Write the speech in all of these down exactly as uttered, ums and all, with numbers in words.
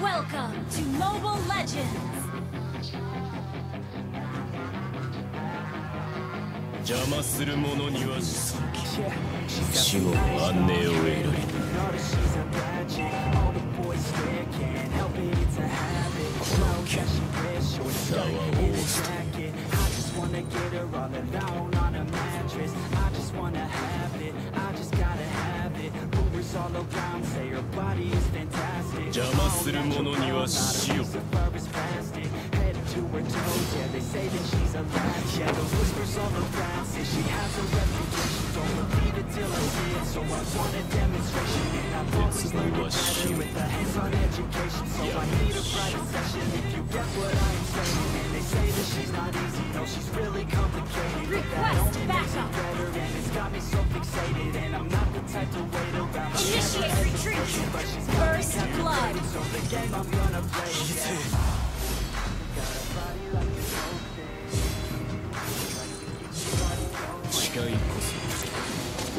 Welcome to Mobile Legends. 邪魔する者には死後安寧を得る。この差は大きい。 邪魔する者には死を。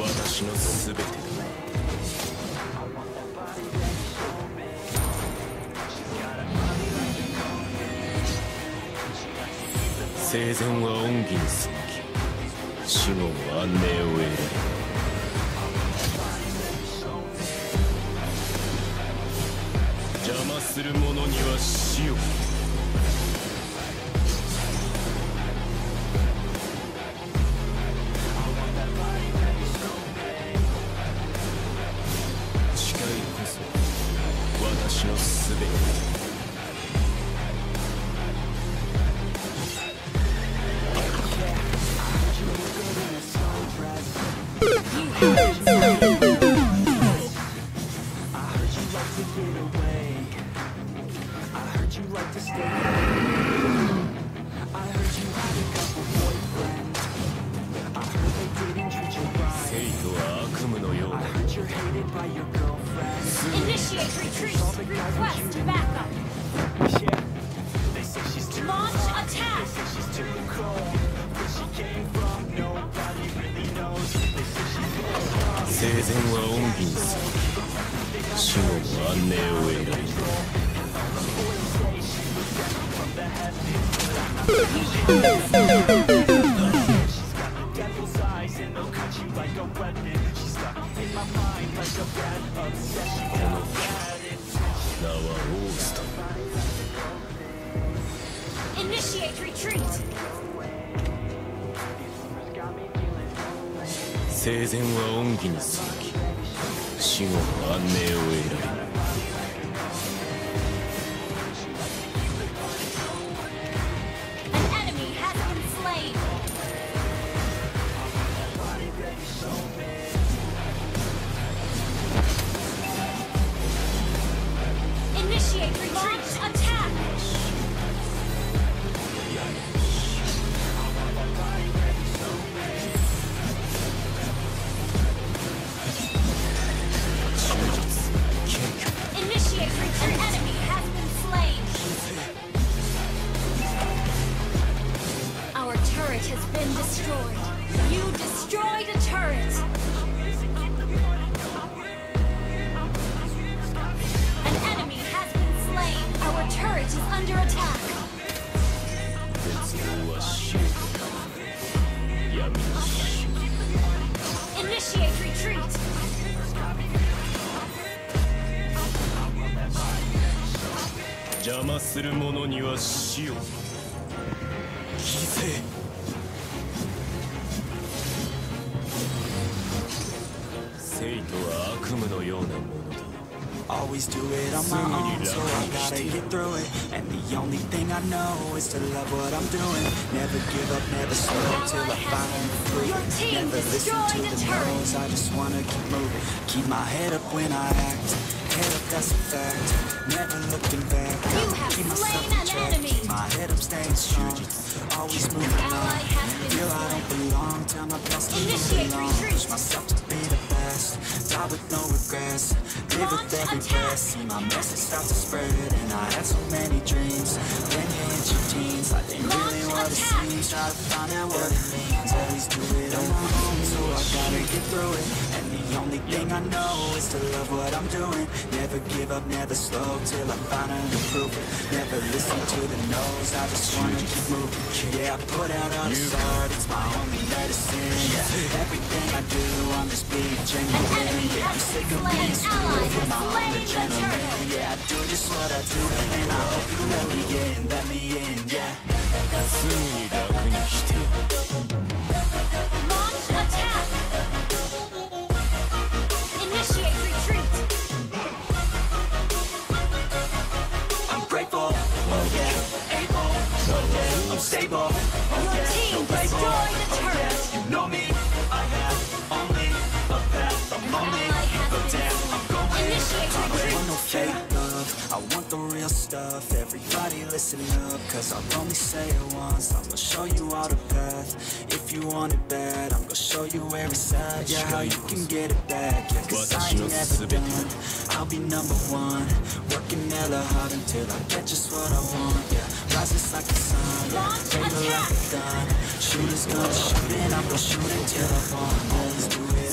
私の全てだ。生前は恩義に背き、死後は安寧を得る。 邪魔する者には死を。誓いこそ私のすべて。 生前は恩義に背き、死後も安寧を得る。 Initiate retreat. 生前は恩義に背き、死後の安寧を得られる。 邪魔する者には死を。犠牲。 Always do it on my own, so I gotta get through it. And the only thing I know is to love what I'm doing. Never give up, never slow till I find free. Never listen to the no's, I just wanna keep moving. Keep my head up when I act. Head up, that's a fact. Never looking back. Keep myself on track. Keep my head up, staying strong. Always moving on. Feel I don't belong. Tell my boss to move along. Push myself to be the best. Die with no regrets. Live with every breath. See my message start to spread. And I had so many dreams. Then you hit your teens. I didn't really want to see. Try to find out what it means. Always do it on my own, so I gotta get through it. And the The only thing I know is to love what I'm doing. Never give up, never slow, till I finally prove it. Never listen to the no's, I just wanna keep moving. Yeah, I put out all this art, it's my only medicine. Yeah, everything I do, I'm just being genuine. Yeah, I'm sick of being screwed from my own adrenaline. Yeah, I do just what I do, and I hope you let me in, let me in, yeah. Launch attack! Initiate retreat! I'm grateful, oh yeah, able, oh yeah, I'm stable, oh yeah. Your team destroy the turret! You know me, I have only a path, I'm only a path, I'm going. Initiate retreat! I want no fake love, I want the real stuff, everybody listen up, cause I'll only say it once. I'm gonna show you all the path, if you want it bad, I'm gonna show you every side, yeah, how you can get it back, yeah, cause I ain't never done, I'll be number one, working hella hard until I get just what I want, yeah, rises like the sun, yeah, paper like a gun, shooters gonna shoot and I'm gonna shoot until I fall, let's do it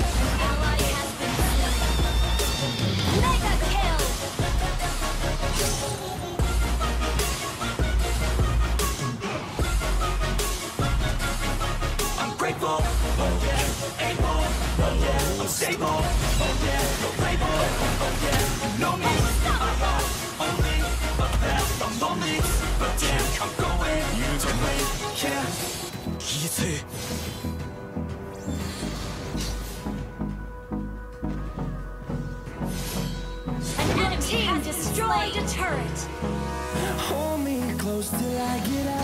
Stable, oh yeah, no label, oh yeah, you know me, I got only a path, I'm lonely, but damn, I'm going, you don't wait, yeah. Easy. An enemy has destroyed a turret. Hold me close till I get out.